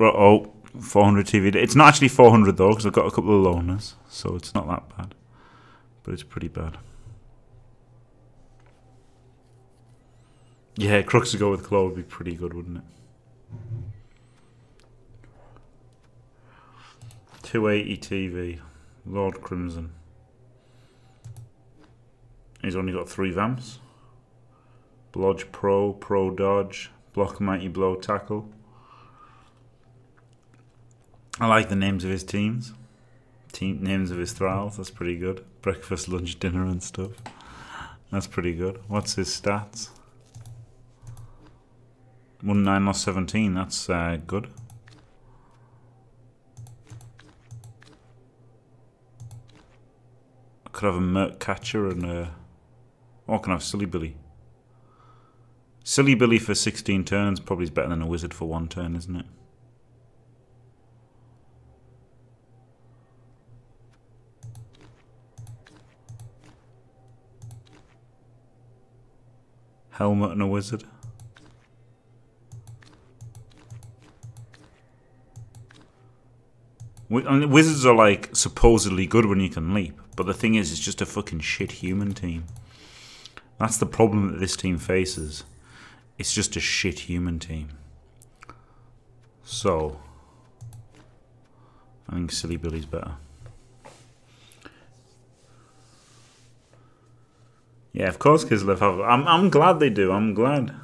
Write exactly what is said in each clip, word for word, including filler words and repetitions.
Oh, four hundred T V. It's not actually four hundred though, because I've got a couple of loaners, so it's not that bad. But it's pretty bad. Yeah, Crooks to go with Claw would be pretty good, wouldn't it? two eighty T V. Lord Crimson. He's only got three vamps. Blodge Pro, Pro Dodge, Block Mighty Blow Tackle. I like the names of his teams. Team names of his thralls, that's pretty good. Breakfast, lunch, dinner and stuff. That's pretty good. What's his stats? one nine lost seventeen, that's uh, good. I could have a Merc Catcher and a... Oh, I can have Silly Billy. Silly Billy for sixteen turns probably is better than a Wizard for one turn, isn't it? Helmet and a Wizard. I mean, wizards are like supposedly good when you can leap, but the thing is, it's just a fucking shit human team. That's the problem that this team faces. It's just a shit human team. So, I think Silly Billy's better. Yeah, of course, Kislev have. I'm I'm glad they do. I'm glad.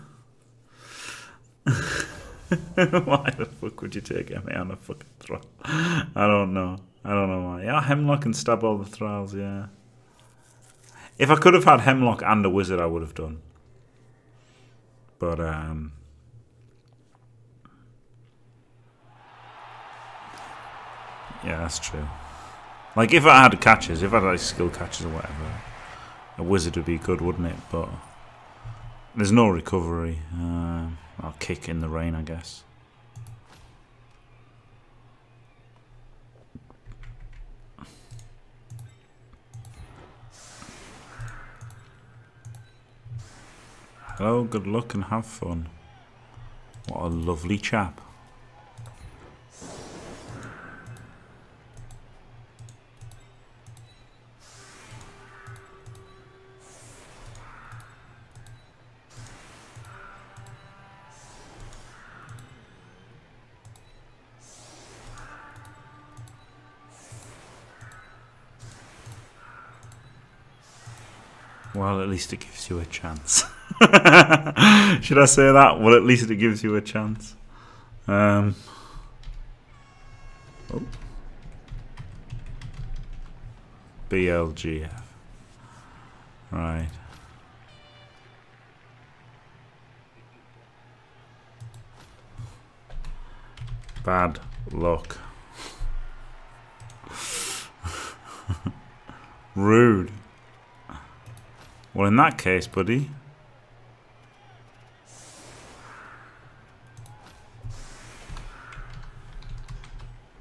Why the fuck would you take M A on a fucking thrall? I don't know. I don't know why. Yeah, Hemlock and stab all the thralls, yeah. If I could have had Hemlock and a Wizard, I would have done. But, um... yeah, that's true. Like, if I had catches, if I had like, skill catches or whatever, a Wizard would be good, wouldn't it? But there's no recovery. Uh, I'll kick in the rain, I guess. Hello, good luck and have fun. What a lovely chap. Well, at least it gives you a chance. Should I say that? Well, at least it gives you a chance. Um, oh. B L G F. Right. Bad luck. Rude. Well, in that case, buddy.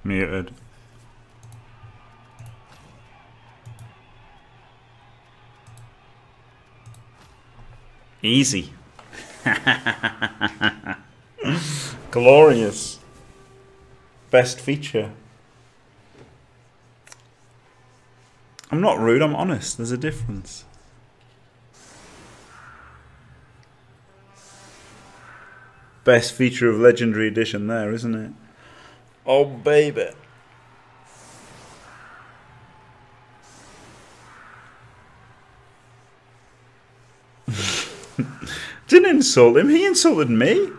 Muted. Easy. Glorious. Best feature. I'm not rude, I'm honest. There's a difference. Best feature of Legendary Edition there, isn't it? Oh, baby. Didn't insult him. He insulted me.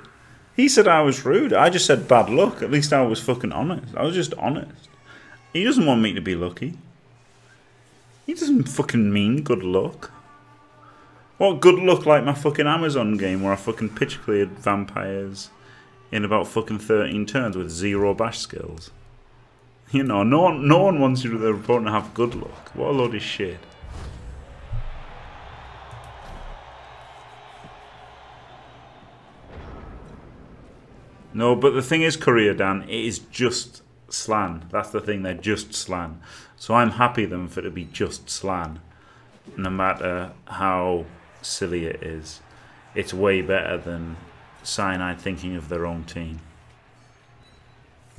He said I was rude. I just said bad luck. At least I was fucking honest. I was just honest. He doesn't want me to be lucky. He doesn't fucking mean good luck. What good luck like my fucking Amazon game where I fucking pitch cleared vampires in about fucking thirteen turns with zero bash skills. You know, no one, no one wants you to their opponent to have good luck. What a load of shit. No, but the thing is, Korea Dan, it is just Slann. That's the thing, they're just Slann. So I'm happy them for it to be just Slann. No matter how silly it is. It's way better than Cyanide thinking of their own team.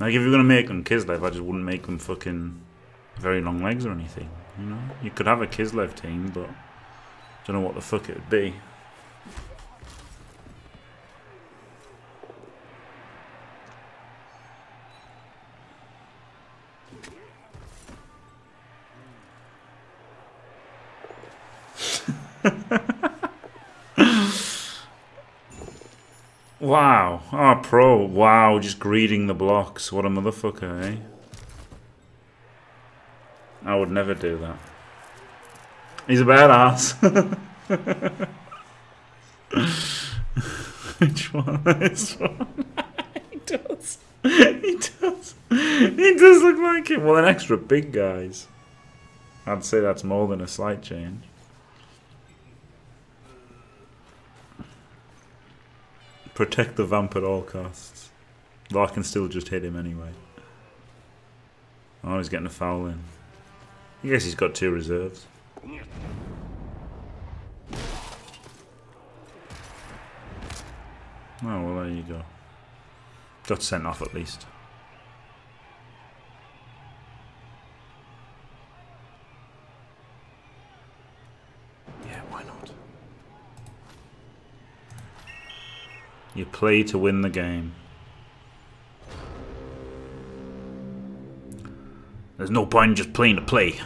Like, if you're gonna make them Kislev, I just wouldn't make them fucking very long legs or anything, you know? You could have a Kislev team, but I don't know what the fuck it would be. Wow. Ah, oh, Pro. Wow, just greeting the blocks. What a motherfucker, eh? I would never do that. He's a badass. Which one? This one? He does. He does. He does look like it. Well, an extra big, guys. I'd say that's more than a slight change. Protect the vamp at all costs. Though I can still just hit him anyway. Oh, he's getting a foul in. I guess he's got two reserves. Oh, well, there you go. Got sent off at least. You play to win the game. There's no point in just playing to play.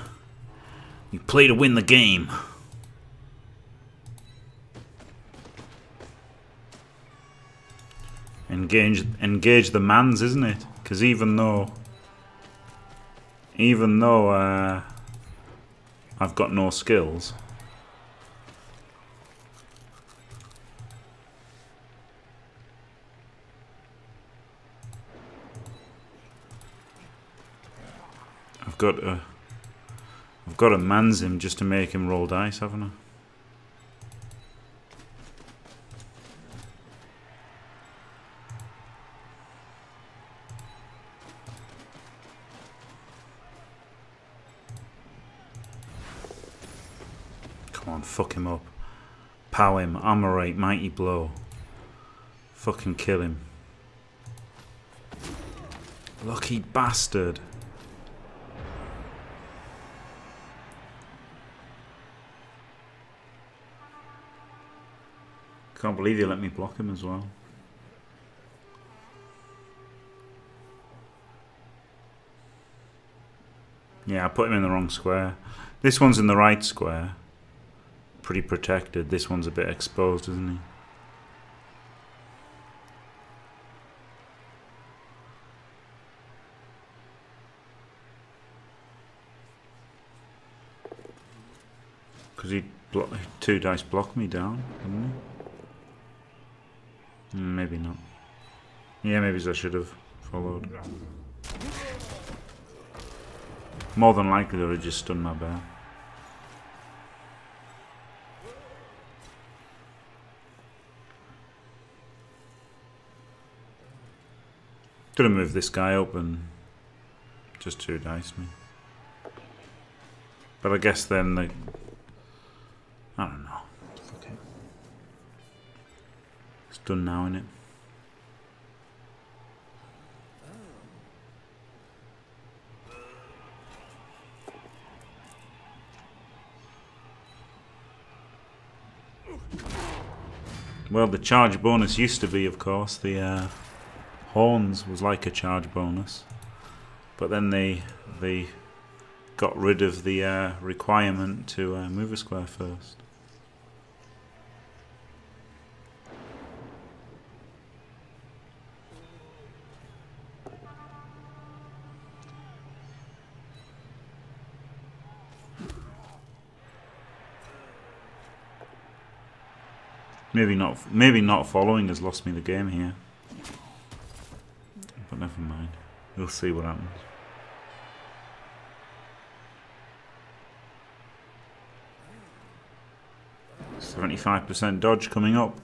You play to win the game. Engage, engage the mans, isn't it? Because even though, even though uh, I've got no skills. I've got a, I've got to man's him just to make him roll dice, haven't I? Come on, fuck him up, pow him, amorate, mighty blow, fucking kill him, lucky bastard. I can't believe you let me block him as well. Yeah, I put him in the wrong square. This one's in the right square. Pretty protected. This one's a bit exposed, isn't he? Because he two dice blocked me down, didn't he? Maybe not. Yeah, maybe I should have followed. More than likely, they would have just stunned my bear. Could have moved this guy up and just two dice me. But I guess then they. I don't know. Done now, innit? Well, the charge bonus used to be, of course, the uh, horns was like a charge bonus, but then they they got rid of the uh, requirement to uh, move a square first. Maybe not. Maybe not following has lost me the game here. But never mind. We'll see what happens. Seventy-five percent dodge coming up.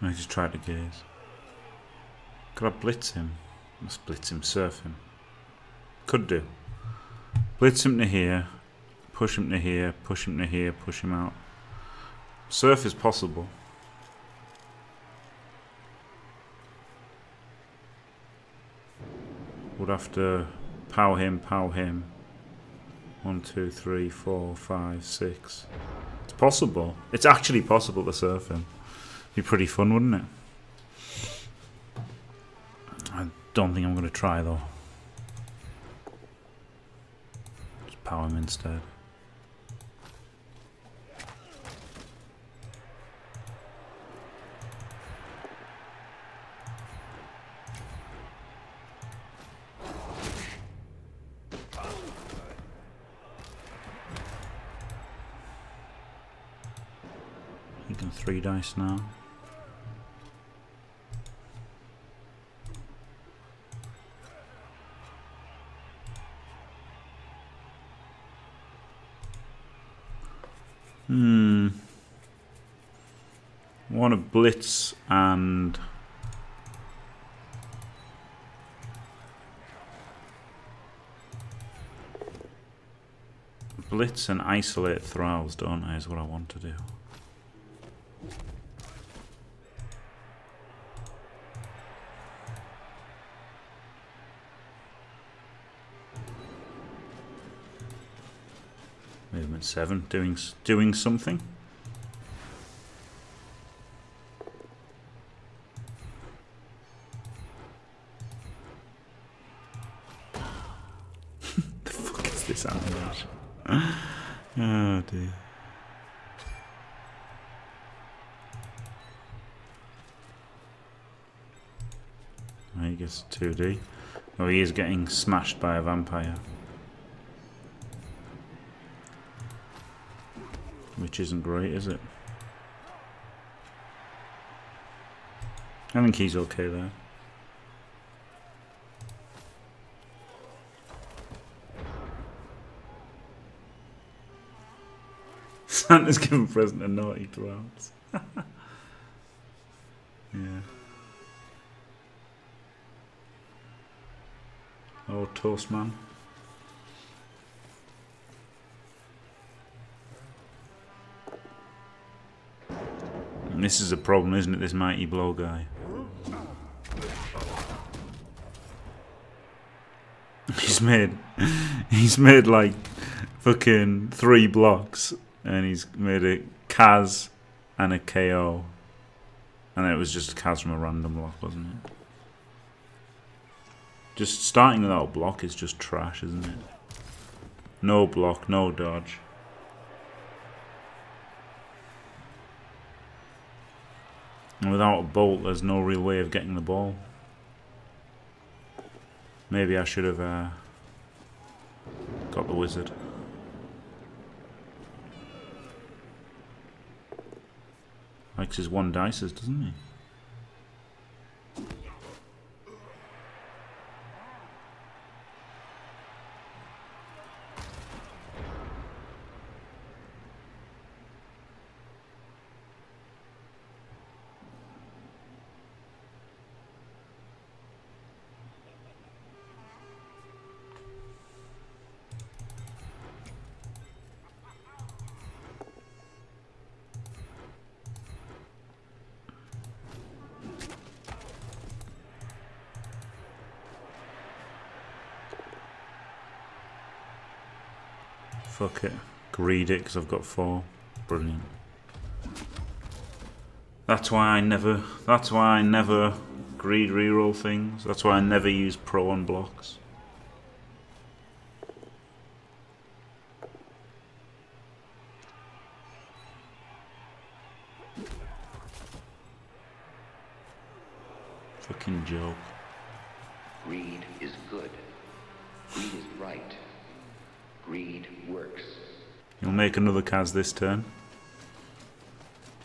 I just tried to gaze. Could I blitz him? Must blitz him, surf him. Could do. Blitz him to here, push him to here, push him to here, push him out. Surf is possible. Would have to pow him, pow him. One, two, three, four, five, six. It's possible. It's actually possible to surf him. Be pretty fun, wouldn't it? I don't think I'm going to try though. Just power him instead. You can three dice now. Hmm. I want to blitz and blitz and isolate Thralls, don't I? Is what I want to do. Movement seven, doing doing something. The fuck is this animation? Oh dear. I guess two D. Oh, he is getting smashed by a vampire. Which isn't great, is it? I think he's okay there. Santa's giving present a naughty Thralls. Yeah. Oh, toast man. This is a problem, isn't it? This mighty blow guy. He's made, he's made like fucking three blocks, and he's made a Kaz and a K O, and it was just a Kaz from a random block, wasn't it? Just starting without a block is just trash, isn't it? No block, no dodge. And without a bolt, there's no real way of getting the ball. Maybe I should have uh, got the wizard. Likes his one dices, doesn't he? Fuck it. Greed it, because I've got four. Brilliant. That's why I never... That's why I never greed reroll things. That's why I never use pro on blocks. Fucking joke. Greed is good. Greed is right. Greed works. He'll make another Kaz this turn.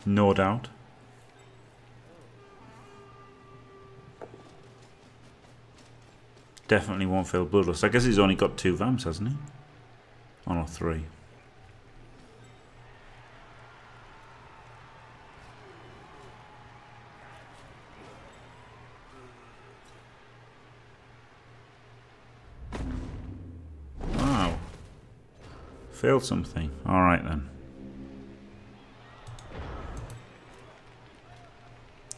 No doubt. Definitely won't fail Bloodlust. I guess he's only got two vamps, hasn't he? Oh no, three. Failed something. Alright then.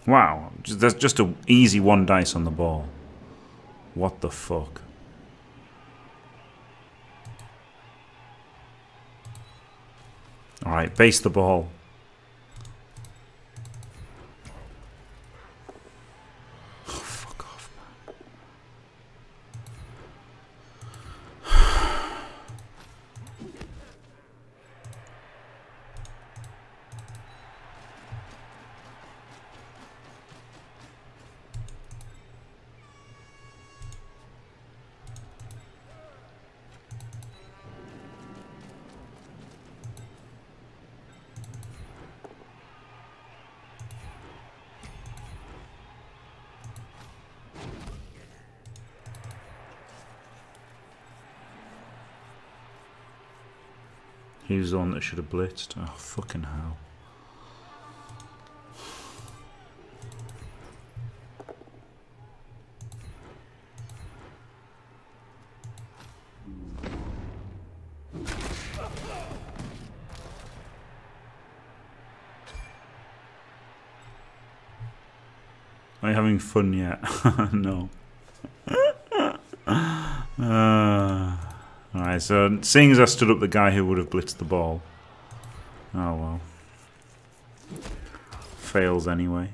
Wow, there's just an easy one dice on the ball. What the fuck? Alright, base the ball. Oh, fuck off, man. He was the one that should have blitzed. Oh, fucking hell. Are you having fun yet? No. uh... Alright, so seeing as I stood up the guy who would have blitzed the ball. Oh well. Fails anyway.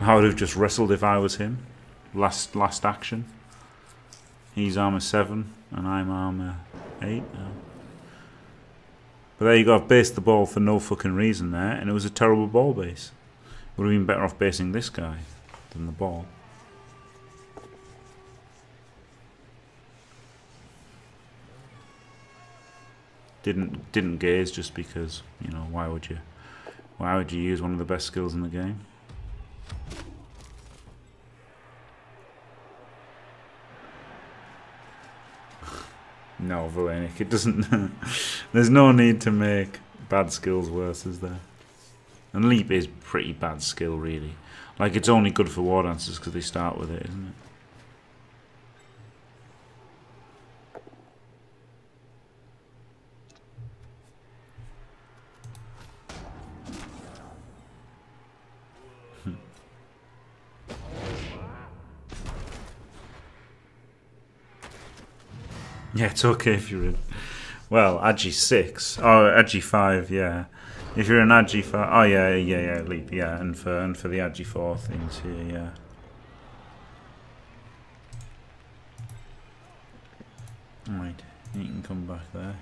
I would have just wrestled if I was him. Last last action. He's armor seven and I'm armor eight now. But there you go, I've based the ball for no fucking reason there, and it was a terrible ball base. Would have been better off basing this guy than the ball. Didn't didn't gaze just because, you know, why would you why would you use one of the best skills in the game? No, Valenik, it doesn't. There's no need to make bad skills worse, is there? And leap is pretty bad skill, really. Like, it's only good for war dancers because they start with it, isn't it? Yeah, it's okay if you're in, well, A G six, or A G five, yeah. If you're in A G five, oh yeah, yeah, yeah, leap, yeah, and for, and for the A G four things here, yeah. Right, you can come back there.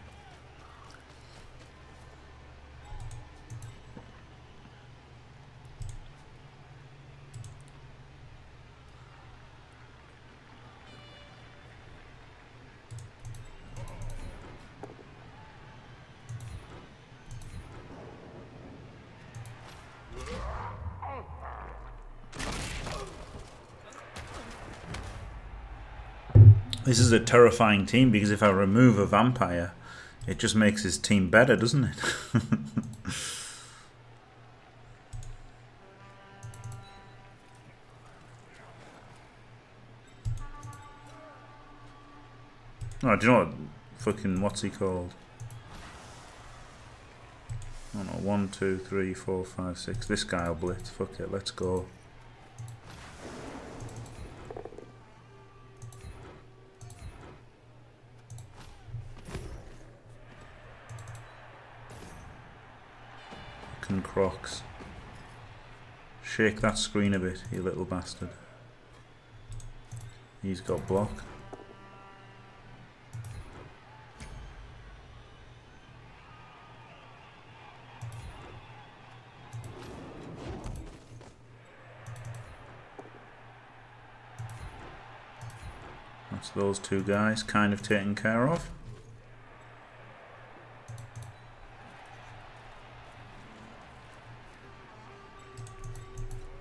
This is a terrifying team because if I remove a vampire, it just makes his team better, doesn't it? Oh, do you know what? Fucking what's he called? Oh no, one, two, three, four, five, six. This guy'll blitz. Fuck it, let's go. Crocs. Shake that screen a bit, you little bastard. He's got block. That's those two guys kind of taken care of.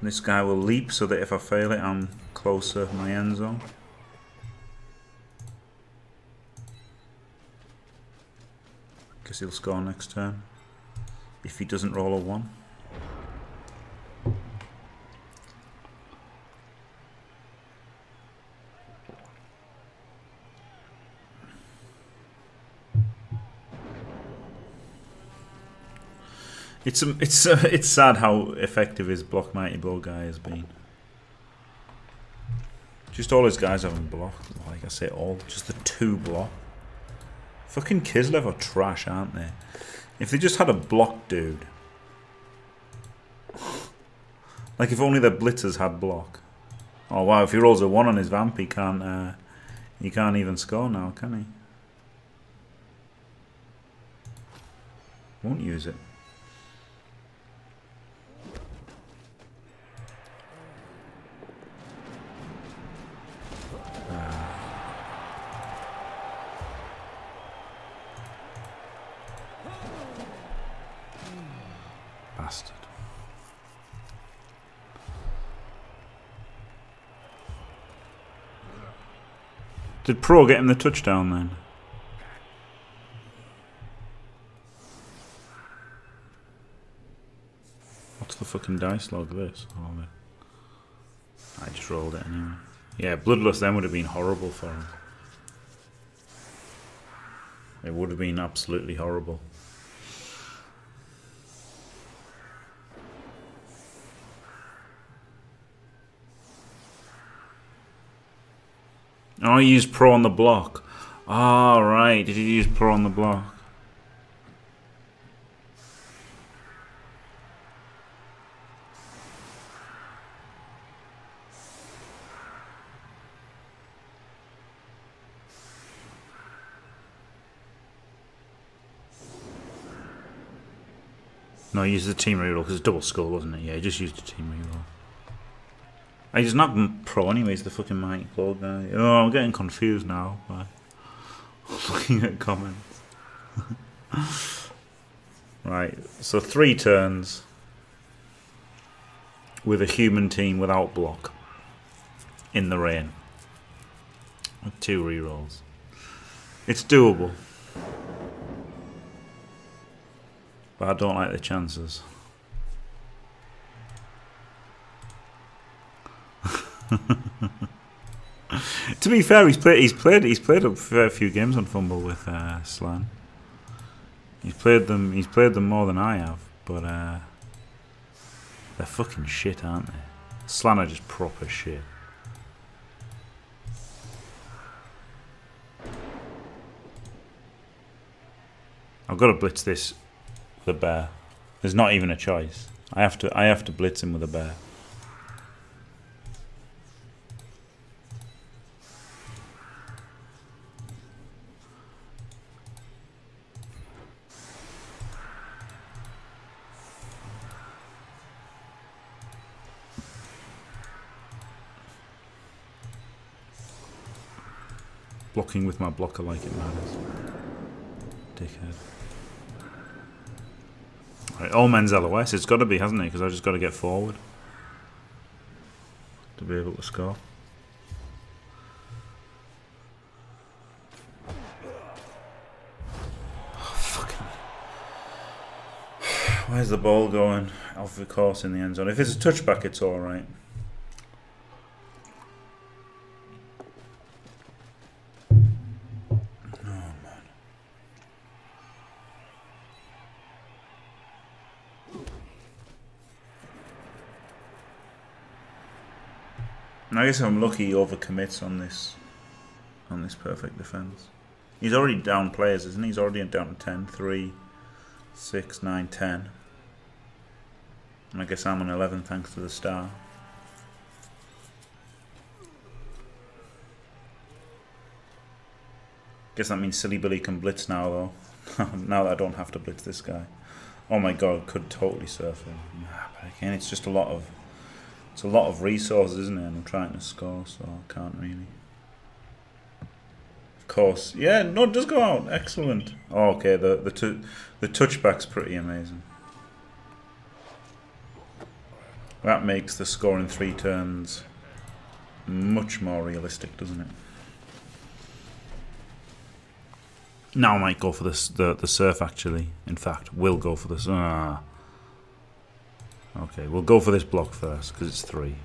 This guy will leap so that if I fail it, I'm closer to my end zone. Guess he'll score next turn. If he doesn't roll a one. It's um, it's uh, it's sad how effective his Block Mighty Blow guy has been. Just all his guys having block. Like I say, all just the two block. Fucking Kislev are trash, aren't they? If they just had a block dude. Like if only the blitzers had block. Oh wow! If he rolls a one on his vamp, he can't. Uh, he can't even score now, can he? Won't use it. Bastard. Did Pro get him the touchdown then? What's the fucking dice log this? Oh, I just rolled it anyway. Yeah, Bloodlust then would have been horrible for him. It would have been absolutely horrible. Oh, he used Pro on the block. Ah, oh, right. Did he use Pro on the block? No, he used the team reroll because it's double skull, wasn't it? Yeah, he just used the team reroll. He's not Pro anyways, the fucking Mighty Blow guy. Oh, I'm getting confused now by looking at comments. Right, so three turns with a human team without block in the rain. Two rerolls. It's doable. But I don't like the chances. To be fair, he's played. He's played. He's played a fair few games on Fumble with uh, Slann. He's played them. He's played them more than I have. But uh, they're fucking shit, aren't they? Slann are just proper shit. I've got to blitz this. The bear. There's not even a choice. I have to. I have to blitz him with a bear. Blocking with my blocker like it matters. Dickhead. Alright, all men's L O S. It's got to be, hasn't it? Because I've just got to get forward to be able to score. Oh, fucking. Where's the ball going? Off the course in the end zone. If it's a touchback, it's alright. I guess I'm lucky he overcommits on this on this perfect defense. He's already down players, isn't he? He's already down to ten, three, six, nine, ten. And I guess I'm on eleven thanks to the star. Guess that means Silly Billy can blitz now though. Now that I don't have to blitz this guy. Oh my god, could totally surf him. Nah, but again, it's just a lot of It's a lot of resources, isn't it? And I'm trying to score, so I can't really. Of course. Yeah, no, it does go out. Excellent. Oh, okay, the the, tu the touchback's pretty amazing. That makes the score in three turns much more realistic, doesn't it? Now I might go for this, the, the surf, actually. In fact, we'll go for this. Ah. Okay, we'll go for this block first, because it's three.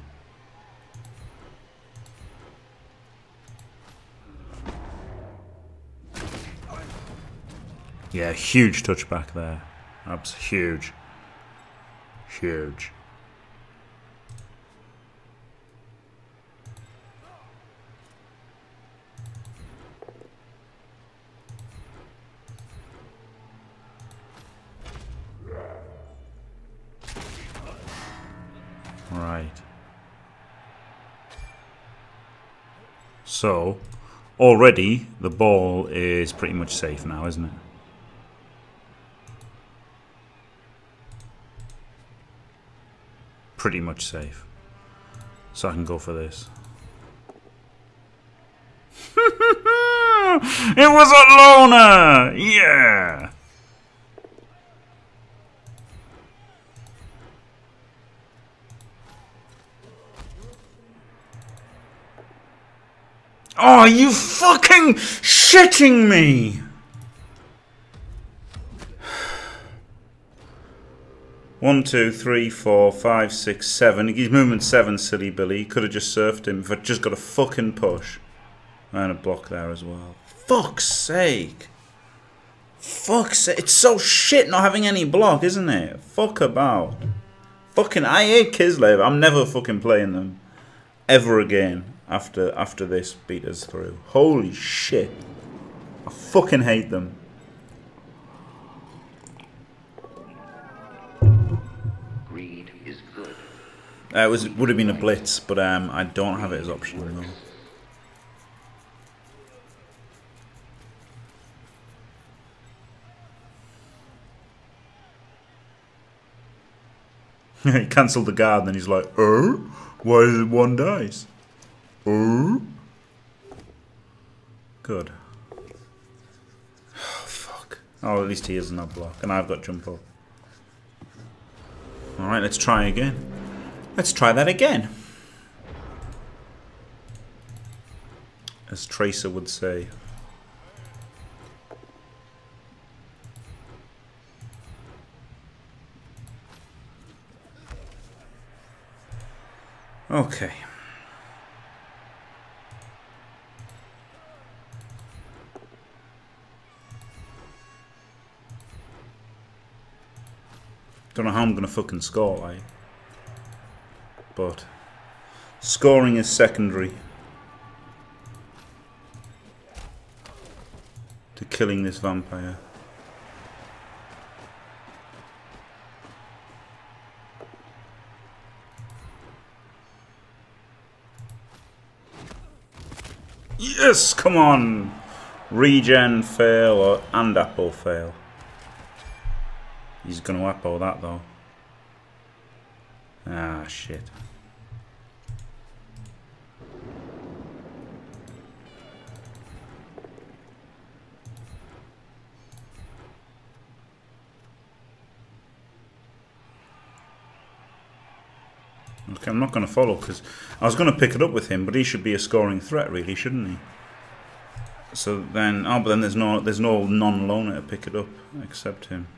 Yeah, huge touchback there. That's huge. Huge. So, already the ball is pretty much safe now, isn't it? Pretty much safe. So I can go for this. It was a loner! Yeah! Oh, are you fucking shitting me? One, two, three, four, five, six, seven. He's movement seven, Silly Billy. Could have just surfed him if I'd just got a fucking push. And a block there as well. Fuck's sake. Fuck's sake. It's so shit not having any block, isn't it? Fuck about. Fucking, I hate Kislev. I'm never fucking playing them. Ever again. After after this beat us through. Holy shit. I fucking hate them. Greed is good. Uh, it was would have been a blitz, but um I don't have it as optional though. He cancelled the guard and then he's like, "Oh, why is it one dice?" Good. Oh, fuck. Oh, at least he isn't a block. And I've got jump up. Alright, let's try again. Let's try that again. As Tracer would say. Okay. Don't know how I'm gonna fucking score, like. But scoring is secondary to killing this vampire. Yes, come on! Regen fail or and apple fail. He's going to apple that though. Ah, shit. Okay, I'm not going to follow because I was going to pick it up with him, but he should be a scoring threat, really, shouldn't he? So then, oh, but then there's no, there's no non-loner to pick it up except him.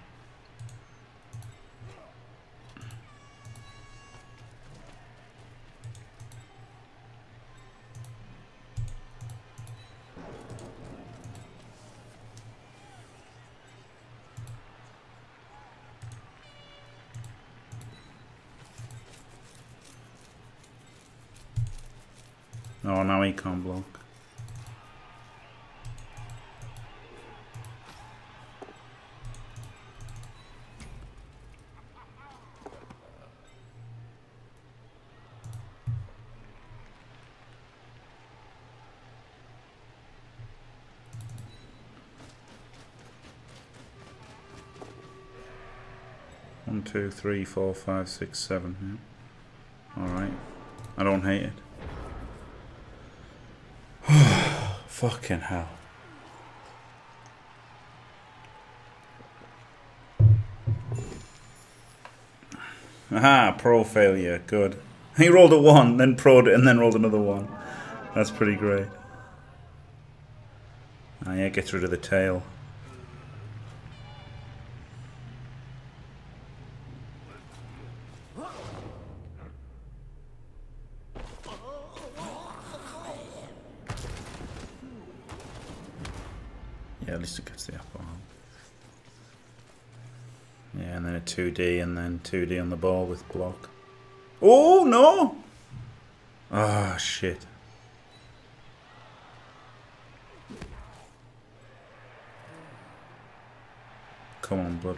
Oh, now he can't block. One, two, three, four, five, six, seven. Yeah. All right. I don't hate it. Fucking hell. Aha, pro failure, good. He rolled a one, then pro'd it, and then rolled another one. That's pretty great. Ah, yeah, gets rid of the tail. Yeah, and then a two D and then two D on the ball with block. Oh, no! Ah, oh, shit. Come on, Bloodlust.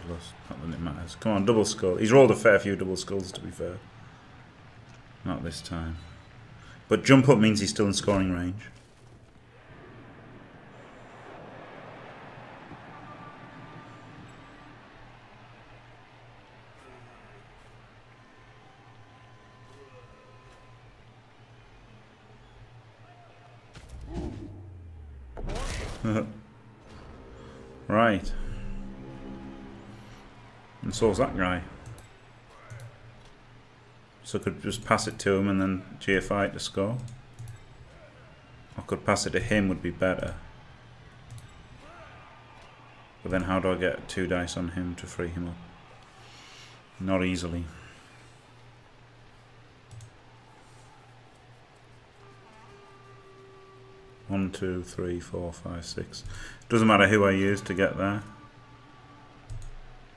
Not that it matters. Come on, double skull. He's rolled a fair few double skulls, to be fair. Not this time. But jump up means he's still in scoring range. Right. And so's that guy. So I could just pass it to him and then G F I to score. I could pass it to him would be better. But then how do I get two dice on him to free him up? Not easily. One, two, three, four, five, six. Doesn't matter who I use to get there.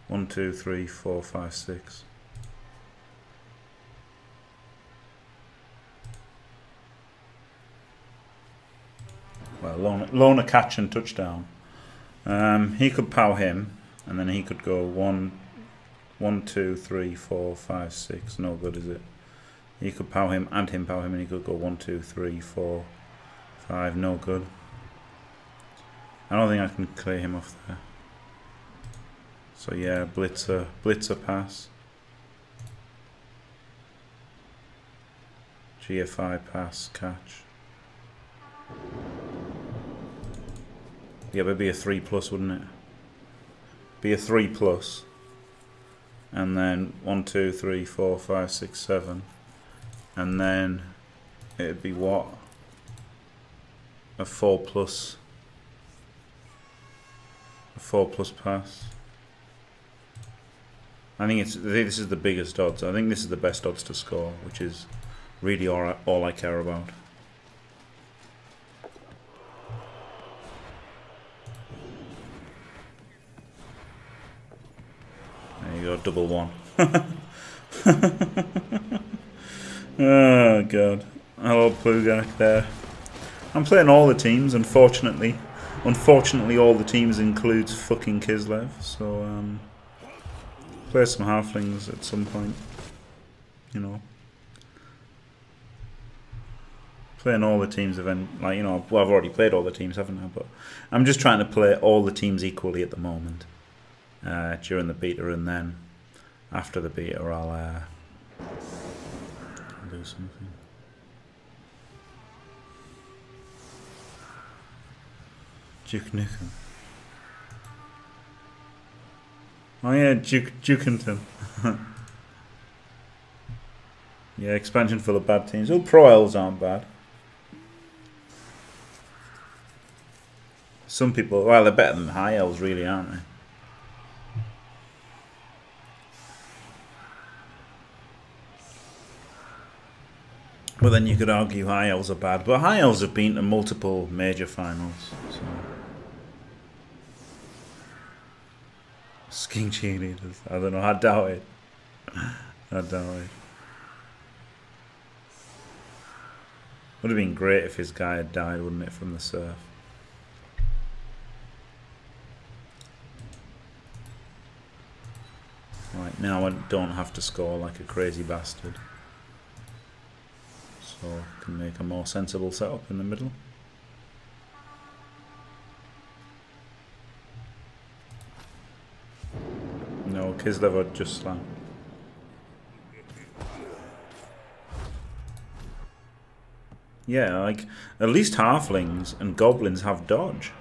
One, two, three, four, five, six. Well, loan, loan a catch and touchdown. Um, he could pow him, and then he could go one, one, two, three, four, five, six. No good, is it? He could pow him and him pow him, and he could go one, two, three, four. Five, no good. I don't think I can clear him off there. So yeah, blitzer, blitzer pass. G F I pass, catch. Yeah, but it'd be a three plus, wouldn't it? Be a three plus. And then one, two, three, four, five, six, seven. And then it'd be what? A four plus, a four plus pass. I think it's this is the biggest odds. I think this is the best odds to score, which is really all I, all I care about. There you go, double one. Oh god, hello Plugak there. I'm playing all the teams, unfortunately. Unfortunately, all the teams includes fucking Kislev, so, um... play some halflings at some point. You know. Playing all the teams, even, like, you know, well, I've already played all the teams, haven't I? But I'm just trying to play all the teams equally at the moment. Uh, during the beta, and then after the beta, I'll, uh... I'll do something. Duke Nukem. Oh yeah, Duke Jukington. Yeah, expansion full of bad teams. Oh, Pro Elves aren't bad. Some people, well, they're better than High Elves, really, aren't they? But then you could argue High Elves are bad, but High Elves have been to multiple major finals. So. Skin cheerleaders. I don't know. I doubt it. I doubt it. Would have been great if his guy had died, wouldn't it, from the surf? Right, now I don't have to score like a crazy bastard. So I can make a more sensible setup in the middle. No, Kislev or just Slann. Yeah, like, at least halflings and goblins have dodge.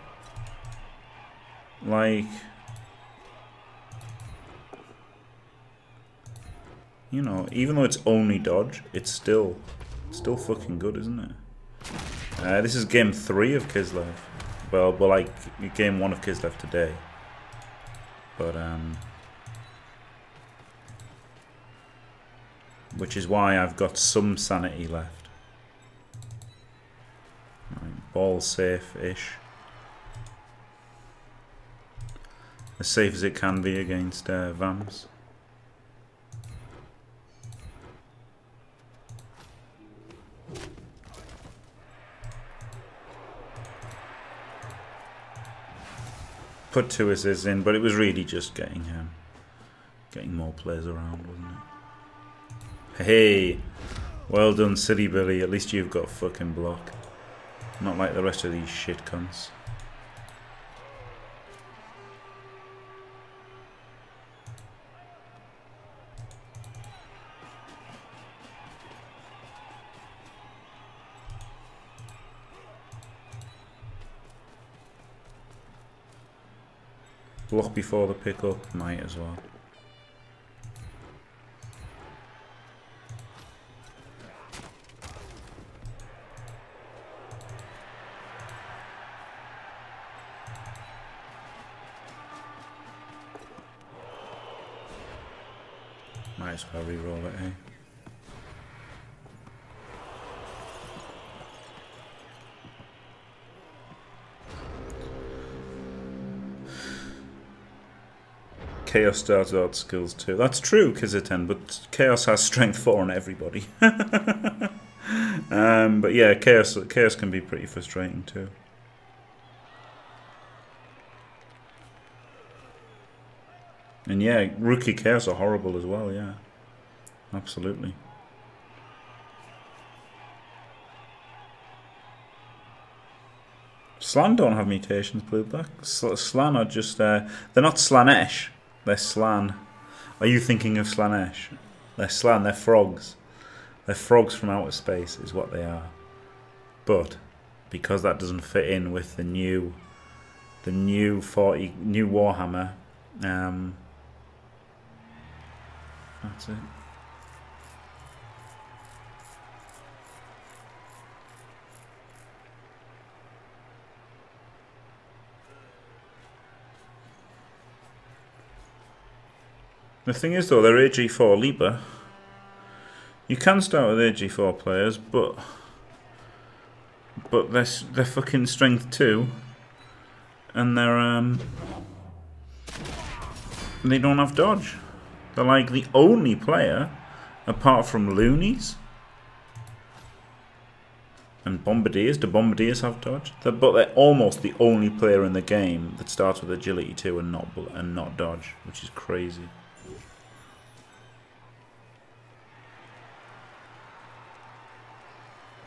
Like, you know, even though it's only dodge, it's still, still fucking good, isn't it? Uh, this is game three of Kislev. Well, but like, game one of Kislev today. But, um... which is why I've got some sanity left. Right, ball safe-ish. as safe as it can be against uh, V A Ms. Put two assists in, but it was really just getting um, getting more players around, wasn't it? Hey, well done, Silly Billy. At least you've got fucking block. Not like the rest of these shit cunts. Block before the pickup, might as well. Might as well re-roll it, eh? Chaos starts out skills too. That's true, Kislev, but Chaos has strength four on everybody. um, but yeah, Chaos Chaos can be pretty frustrating too. And yeah, rookie Chaos are horrible as well, yeah. Absolutely. Slann don't have mutations, Plugak. Slann are just, uh, they're not Slaanesh. They're Slann. Are you thinking of Slaanesh? They're Slann, they're frogs. They're frogs from outer space is what they are. But because that doesn't fit in with the new the new forty new Warhammer, um that's it. The thing is though, they're A G four Libra. You can start with A G four players, but but they're they're fucking strength two, and they're um they don't have dodge. They're like the only player apart from loonies and bombardiers. Do bombardiers have dodge? They're, but they're almost the only player in the game that starts with agility two and not and not dodge, which is crazy.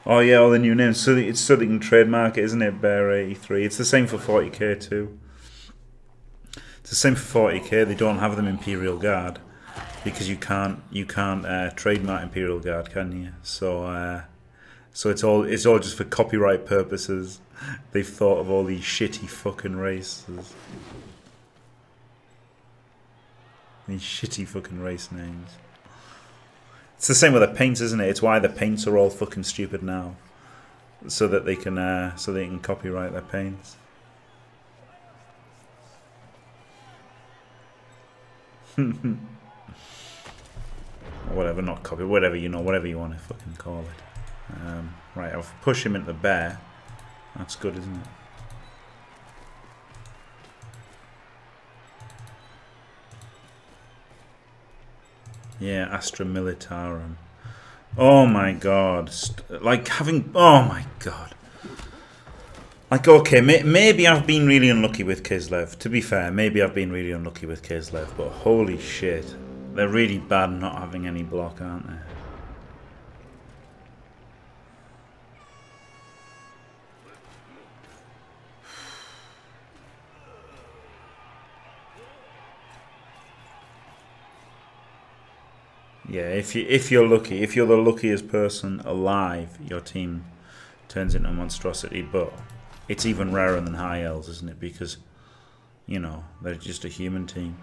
Oh yeah, all the new names. So it's so they can trademark it, isn't it? Bear eighty-three. It's the same for forty K too. It's the same for forty K. They don't have them Imperial Guard because you can't you can't uh, trademark Imperial Guard, can you? So uh, so it's all it's all just for copyright purposes. They've thought of all these shitty fucking races, these shitty fucking race names. It's the same with the paints, isn't it? It's why the paints are all fucking stupid now, so that they can uh, so they can copyright their paints. Whatever, not copy, whatever, you know, whatever you want to fucking call it. Um, right, I'll push him into the bear. That's good, isn't it? Yeah, Astra Militarum. Oh my god. St like having... Oh my god. Like, okay, may maybe I've been really unlucky with Kislev. To be fair, maybe I've been really unlucky with Kislev. But holy shit. They're really bad not having any block, aren't they? Yeah, if you if you're lucky, if you're the luckiest person alive, your team turns into a monstrosity. But it's even rarer than high elves, isn't it? Because you know they're just a human team.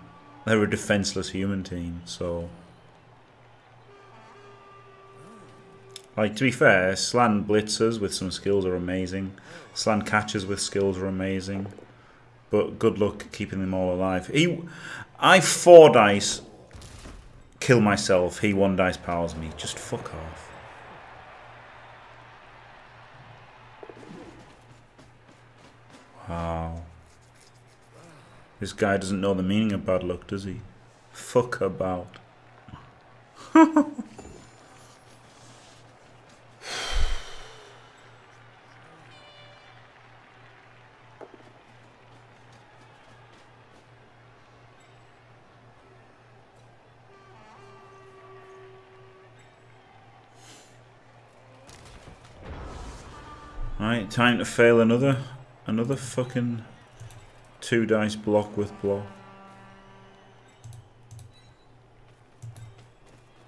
They're a defenseless human team. So, like, to be fair, Slann blitzers with some skills are amazing. Slann catchers with skills are amazing. But good luck keeping them all alive. He, I four dice. Kill myself, he one dice powers me. Just fuck off. Wow. This guy doesn't know the meaning of bad luck, does he? Fuck about. Right, time to fail another, another fucking two dice block with block.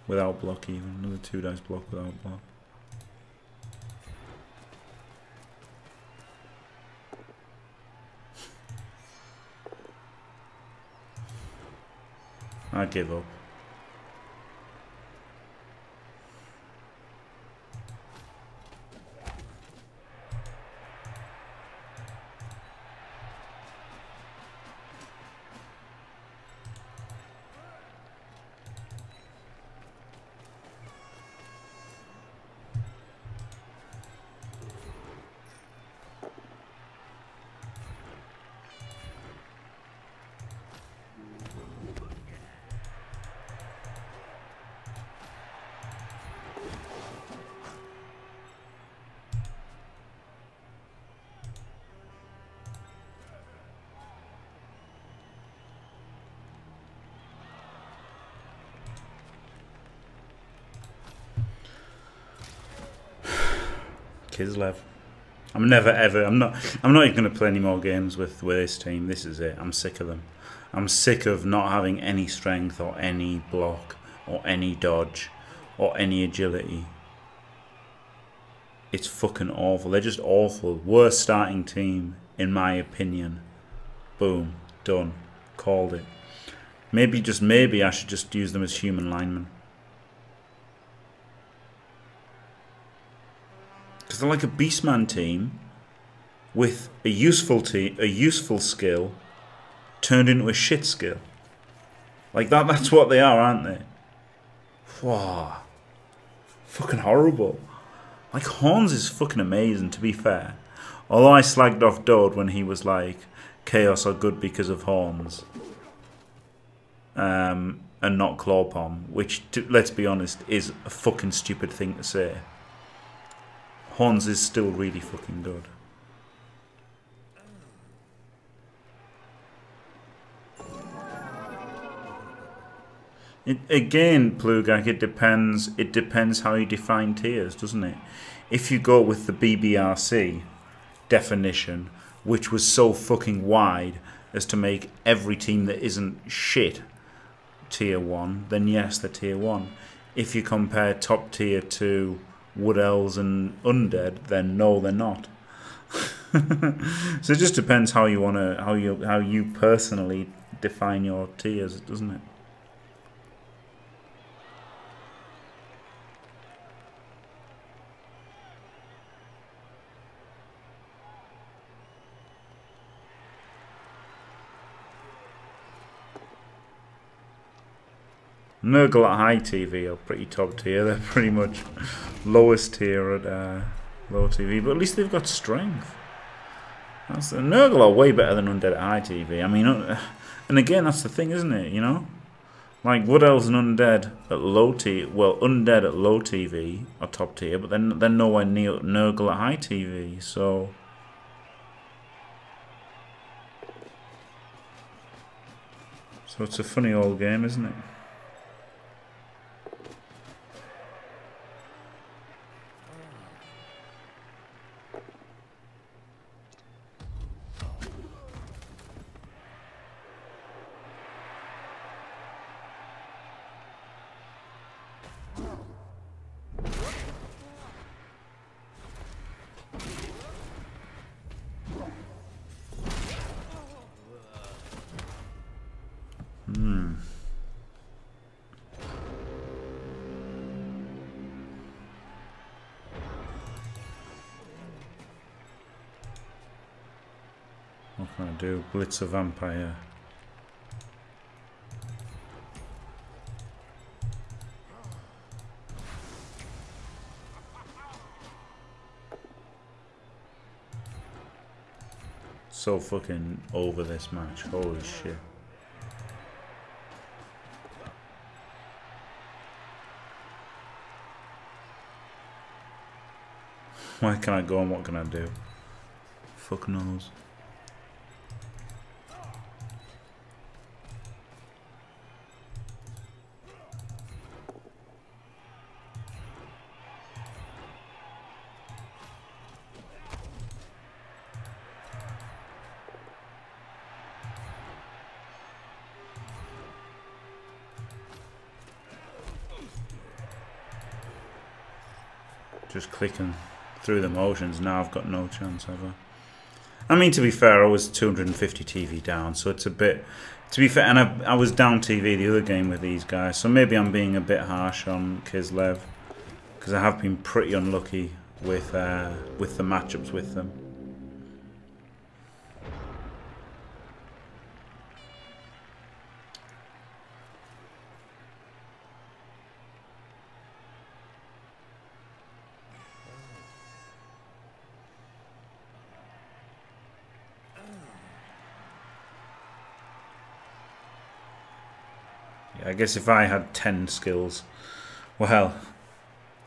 Without block even, another two dice block without block. I give up. Kislev. I'm never ever I'm not I'm not even gonna play any more games with, with this team. This is it. I'm sick of them. I'm sick of not having any strength or any block or any dodge or any agility. It's fucking awful. They're just awful. Worst starting team in my opinion. Boom. Done. Called it. Maybe just maybe I should just use them as human linemen. They're like a beastman team with a useful te a useful skill turned into a shit skill. Like that that's what they are, aren't they? Wow. Fucking horrible. Like Horns is fucking amazing, to be fair. Although I slagged off Dodd when he was like Chaos are good because of Horns. Um and not Clawpom, which to, let's be honest, is a fucking stupid thing to say. Horns is still really fucking good. It, again, Plugak, it depends. It depends how you define tiers, doesn't it? If you go with the B B R C definition, which was so fucking wide as to make every team that isn't shit tier one, then yes, they're tier one. If you compare top tier to Wood Elves and Undead, then no, they're not. So it just depends how you wanna, how you, how you personally define your tiers, doesn't it? Nurgle at high T V are pretty top tier. They're pretty much lowest tier at uh, low T V. But at least they've got strength. That's the, Nurgle are way better than Undead at high T V. I mean, uh, and again, that's the thing, isn't it? You know, like Wood Elves and Undead at low T V. Well, Undead at low T V are top tier, but then they're nowhere near Nurgle at high T V. So. So it's a funny old game, isn't it? Blitz a vampire. so fucking over this match. Holy shit. Where can I go and what can I do? Fuck knows. Just clicking through the motions. Now I've got no chance ever. I mean, to be fair, I was two hundred fifty T V down, so it's a bit... To be fair, and I, I was down T V the other game with these guys, so maybe I'm being a bit harsh on Kislev, because I have been pretty unlucky with, uh, with the matchups with them. I guess if I had ten skills, well,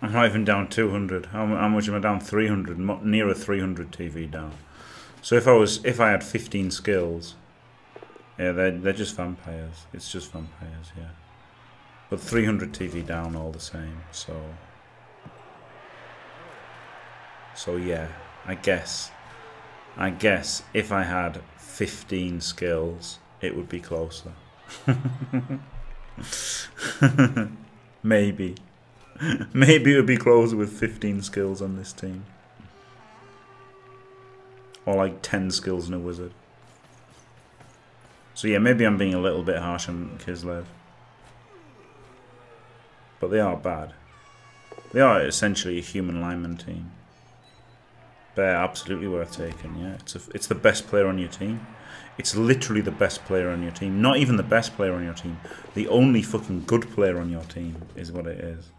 I'm not even down two hundred. How, how much am I down? three hundred, nearer three hundred T V down. So if I was, if I had fifteen skills, yeah, they're they're just vampires. It's just vampires, yeah. But three hundred T V down all the same. So, so yeah, I guess, I guess if I had fifteen skills, it would be closer. Maybe. Maybe it would be closer with fifteen skills on this team. Or like ten skills and a wizard. So yeah, maybe I'm being a little bit harsh on Kislev. But they are bad. They are essentially a human lineman team. They're absolutely worth taking, yeah. It's, a, it's the best player on your team. It's literally the best player on your team. Not even the best player on your team. The only fucking good player on your team is what it is.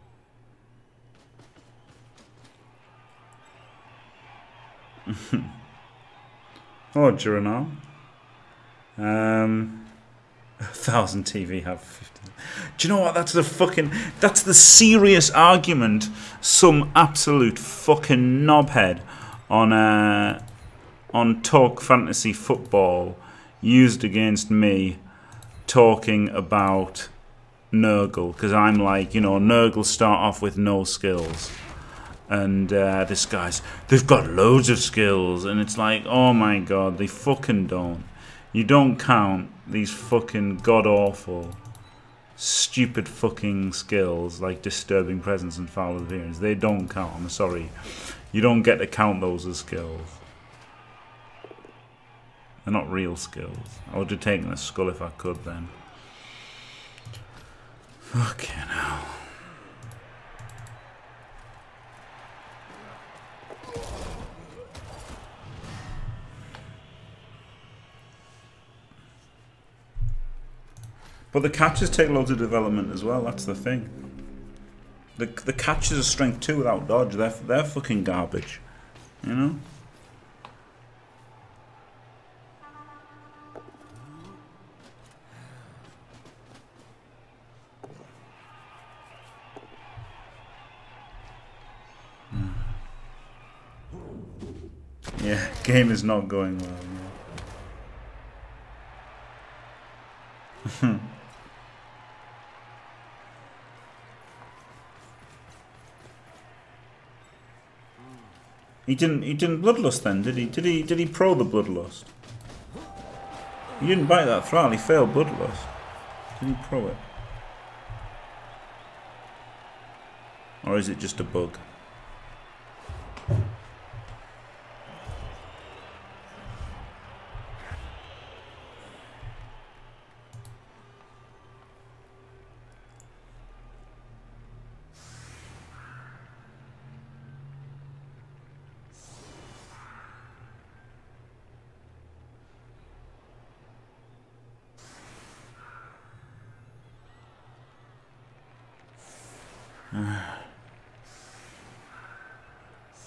Oh, Gironal. Um, a thousand T V have fifteen. Do you know what? That's the fucking... That's the serious argument some absolute fucking knobhead on a... on Talk Fantasy Football used against me talking about Nurgle, because I'm like, you know, Nurgle start off with no skills, and uh, this guy's, they've got loads of skills, and it's like, oh my god, they fucking don't. You don't count these fucking god-awful, stupid fucking skills like Disturbing Presence and Foul Appearance. They don't count, I'm sorry. You don't get to count those as skills. They're not real skills. I would have taken the skull if I could then. Okay, now. But the catches take loads of development as well, that's the thing. The, the catches are strength two without dodge. They're, they're fucking garbage. You know? Yeah, game is not going well. No. He didn't. He didn't bloodlust then, did he? Did he? Did he pro the bloodlust? He didn't bite that thrall. He failed bloodlust. Did he pro it? Or is it just a bug?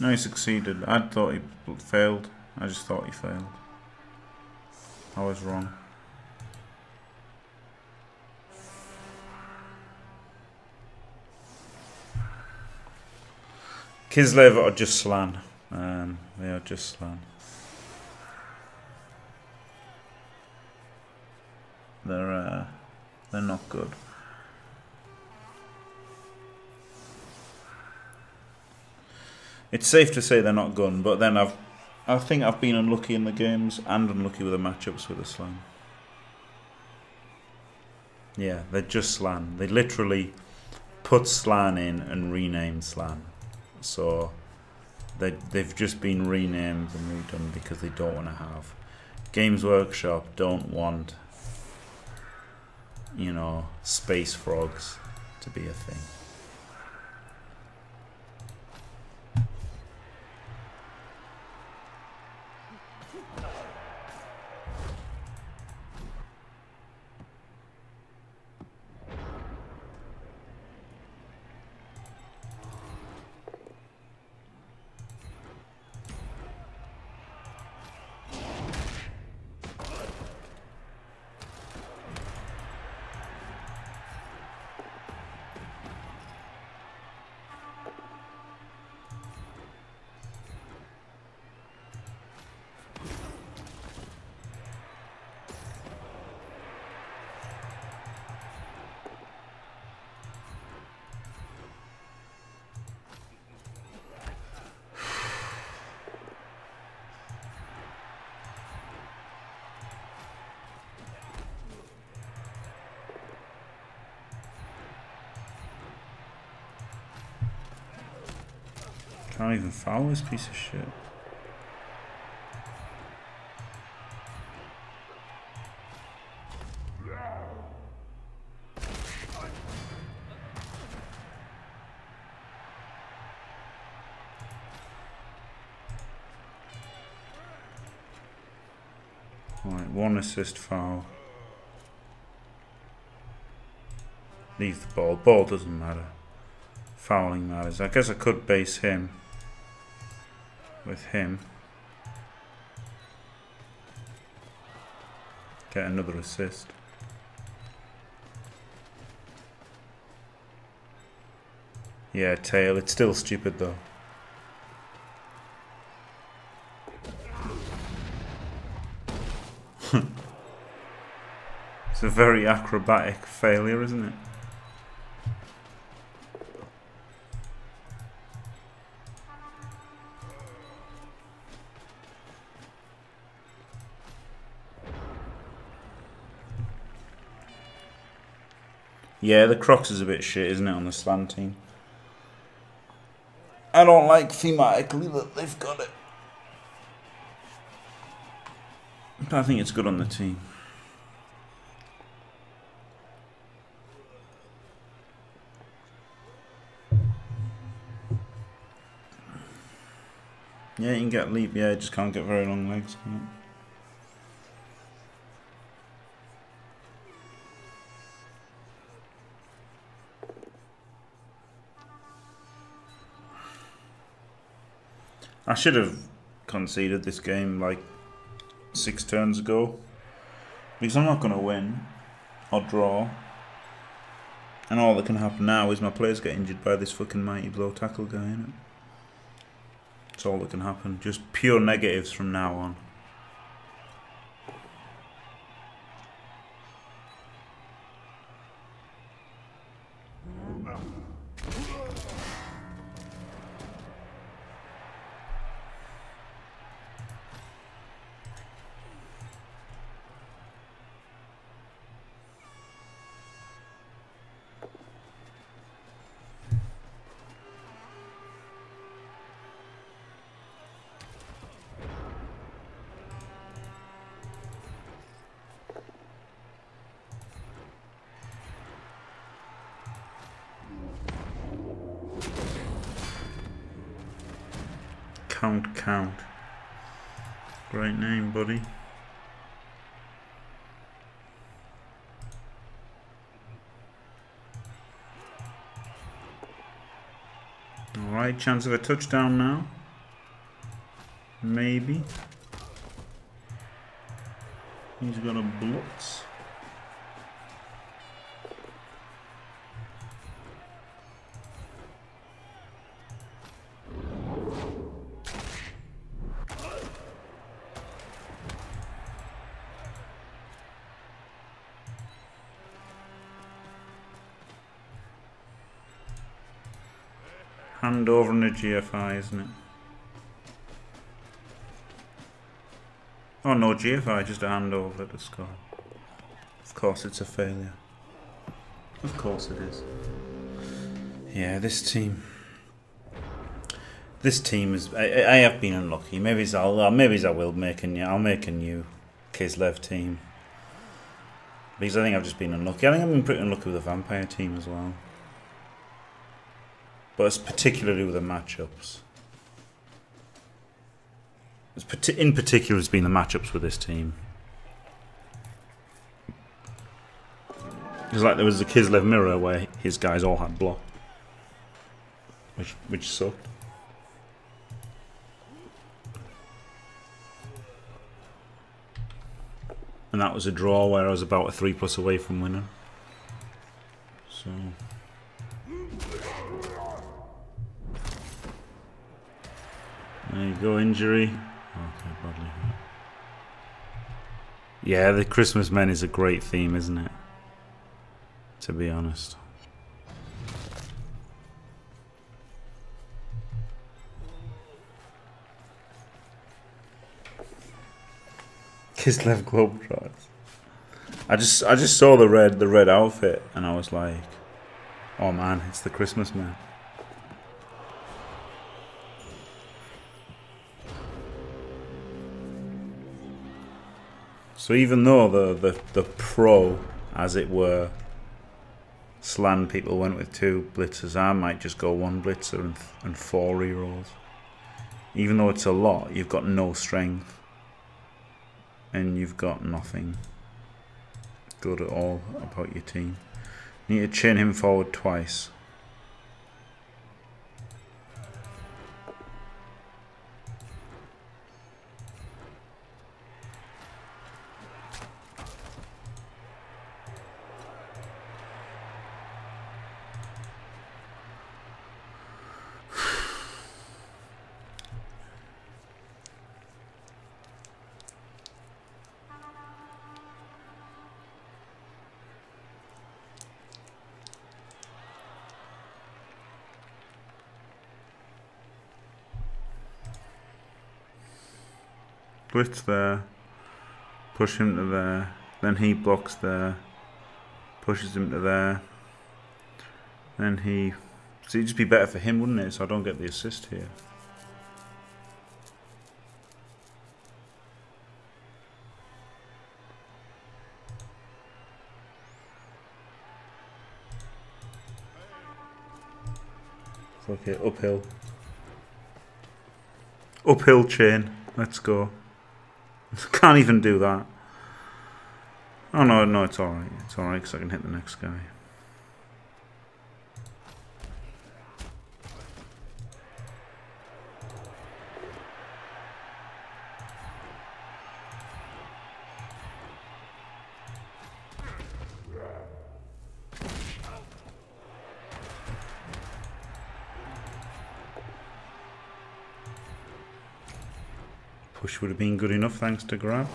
No, he succeeded. I thought he failed. I just thought he failed. I was wrong. Kislev are just Slann. Um, they are just Slann. They're uh, they're not good. It's safe to say they're not good, but then I've I think I've been unlucky in the games and unlucky with the matchups with the Slann. Yeah, they're just Slann. They literally put Slann in and renamed Slann. So they, they've just been renamed and redone because they don't want to have. Games Workshop don't want, you know, space frogs to be a thing. Can't even foul this piece of shit. Alright, one assist foul. Leave the ball. Ball doesn't matter. Fouling matters. I guess I could base him. With him, get another assist. Yeah, tail. It's still stupid though. It's a very acrobatic failure, isn't it? Yeah, the Crocs is a bit shit, isn't it, on the Slann team? I don't like thematically that they've got it. But I think it's good on the team. Yeah, you can get leap, yeah, you just can't get very long legs, can it? I should have conceded this game like six turns ago because I'm not going to win or draw, and all that can happen now is my players get injured by this fucking Mighty Blow Tackle guy, innit? That's all that can happen, just pure negatives from now on. Count, count. Great name, buddy. Alright, chance of a touchdown now. Maybe. He's gonna blitz. Hand over in the G F I, isn't it? Oh no, G F I, just a handover at the score. Of course it's a failure. Of course it is. Yeah, this team... This team is... I, I have been unlucky. Maybe I'll, maybe I will make a new... I'll make a new Kislev team. Because I think I've just been unlucky. I think I've been pretty unlucky with the Vampire team as well. But it's particularly with the matchups. It's in particular, it's been the matchups with this team. It's like there was a Kislev mirror where his guys all had block, which which sucked. And that was a draw where I was about a three plus away from winning. So. There you go, injury. Okay, badly hurt. Yeah, the Christmas Men is a great theme, isn't it? To be honest. Kislev Globetrotters. I just I just saw the red the red outfit and I was like, oh man, it's the Christmas Men. So even though the, the, the pro, as it were, Slann people went with two blitzers, I might just go one blitzer and, and four rerolls. Even though it's a lot, you've got no strength. And you've got nothing good at all about your team. You need to chain him forward twice. Blitz there, push him to there, then he blocks there, pushes him to there, then he... So it'd just be better for him, wouldn't it, so I don't get the assist here. Fuck it, uphill. Uphill chain, let's go. Can't even do that. Oh no, no, it's alright. It's alright because I can hit the next guy. Push would have been good enough thanks to grab.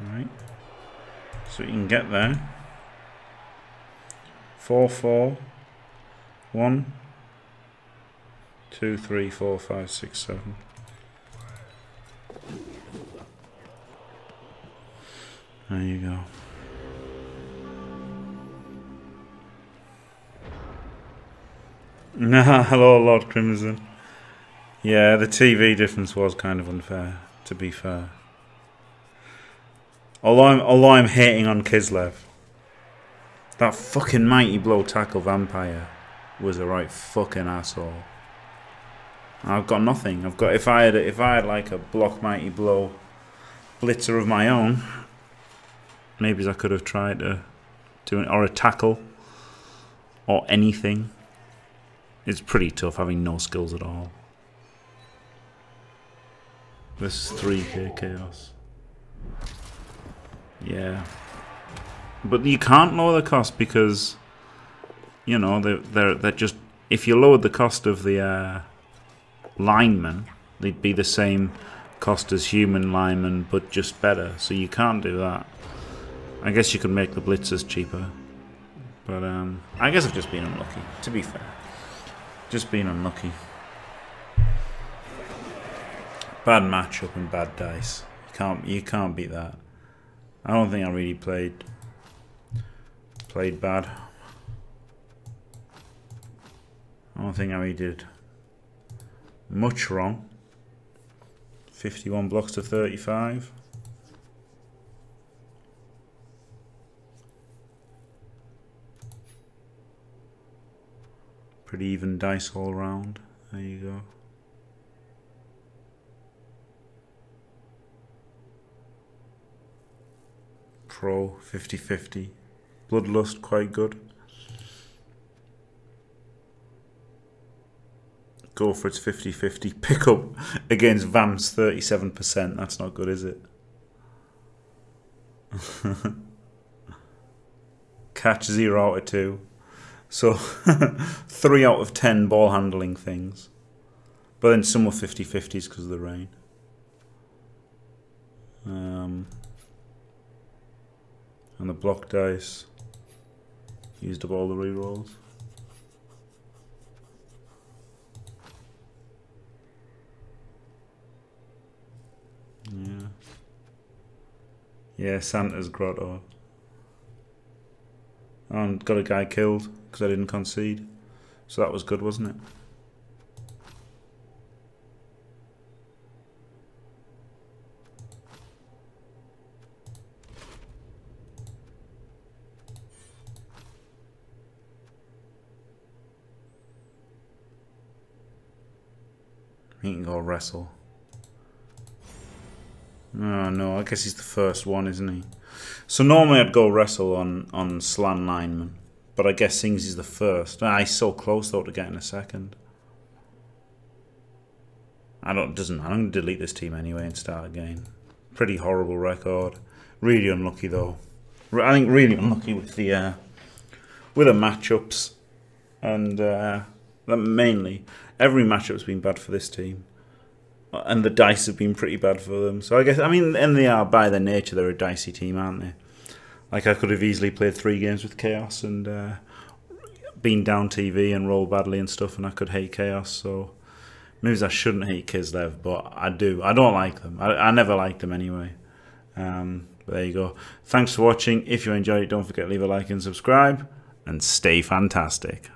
Alright. So you can get there. Four, four. One. Two, three, four, five, six, seven. There you go. Nah, hello Lord Crimson. Yeah, the T V difference was kind of unfair, to be fair. Although I'm, although I'm hating on Kislev. That fucking mighty blow tackle vampire was a right fucking asshole. I've got nothing. I've got if I had if I had like a block mighty blow blitzer of my own, maybe I could have tried to do it, or a tackle or anything. It's pretty tough having no skills at all. This is three K chaos. Yeah. But you can't lower the cost because, you know, they're, they're, they're just... If you lowered the cost of the uh, linemen, they'd be the same cost as human linemen, but just better. So you can't do that. I guess you could make the blitzers cheaper. But um, I guess I've just been unlucky, to be fair. Just been unlucky. Bad matchup and bad dice. You can't you can't beat that. I don't think I really played played bad. I don't think I really did much wrong. fifty-one blocks to thirty-five. Pretty even dice all round. There you go. Pro fifty fifty. Bloodlust quite good. Go for its fifty fifty. Pick up against Vamps thirty-seven percent. That's not good, is it? Catch zero out of two. So three out of ten ball handling things. But then some were fifty fifties because of the rain. Um... And the block dice used up all the rerolls. Yeah. Yeah, Santa's grotto. And got a guy killed because I didn't concede. So that was good, wasn't it? He can go wrestle. Oh no, I guess he's the first one, isn't he? So normally I'd go wrestle on, on Slann lineman. But I guess Sings is the first. Ah, he's so close though to getting a second. I don't doesn't I'm gonna delete this team anyway and start again. Pretty horrible record. Really unlucky though. I think really unlucky with the uh with the matchups and uh mainly. Every matchup's been bad for this team. And the dice have been pretty bad for them. So I guess, I mean, and they are, by their nature, they're a dicey team, aren't they? Like, I could have easily played three games with Chaos and uh, been down T V and rolled badly and stuff, and I could hate Chaos, so... Maybe I shouldn't hate Kislev, but I do. I don't like them. I, I never liked them anyway. Um, but there you go. Thanks for watching. If you enjoyed it, don't forget to leave a like and subscribe. And stay fantastic.